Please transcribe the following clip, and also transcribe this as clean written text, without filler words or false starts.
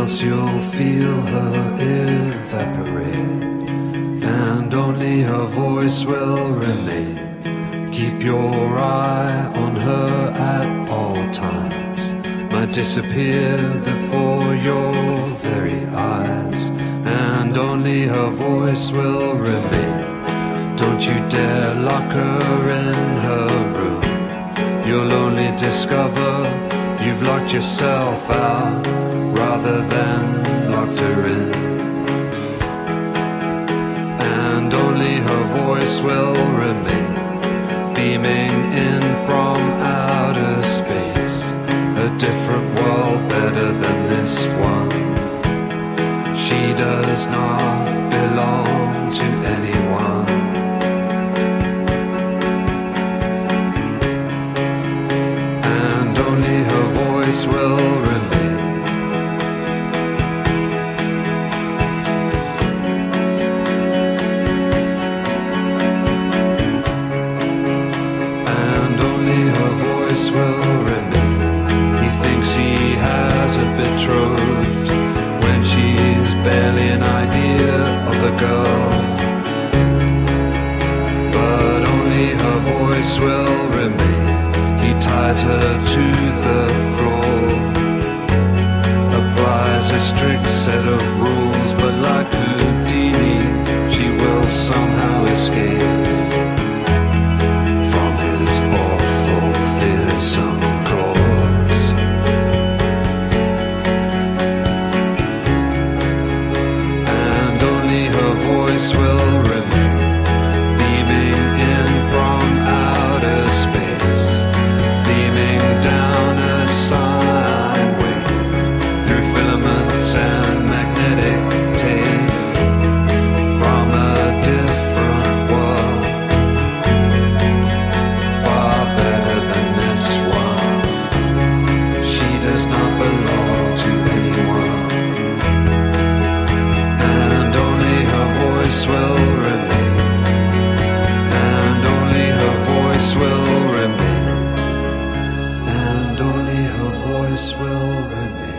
else you'll feel her evaporate, and only her voice will remain. Keep your eye on her at all times, might disappear before your very eyes, and only her voice will remain. Don't you dare lock her in her room, you'll only discover you've locked yourself out rather than locked her in. And only her voice will remain, beaming in from outer space. A different world better than this one. She does not belong to anyone. Will remain. And only her voice will remain. He thinks he has a betrothed when she's barely an idea of a girl. But only her voice will remain. He ties her to the floor, applies a strict set of rules, but like Houdini, she will somehow escape from his awful, fearsome claws. And only her voice will remain, beaming in from outer space, beaming down a sun. Will remain.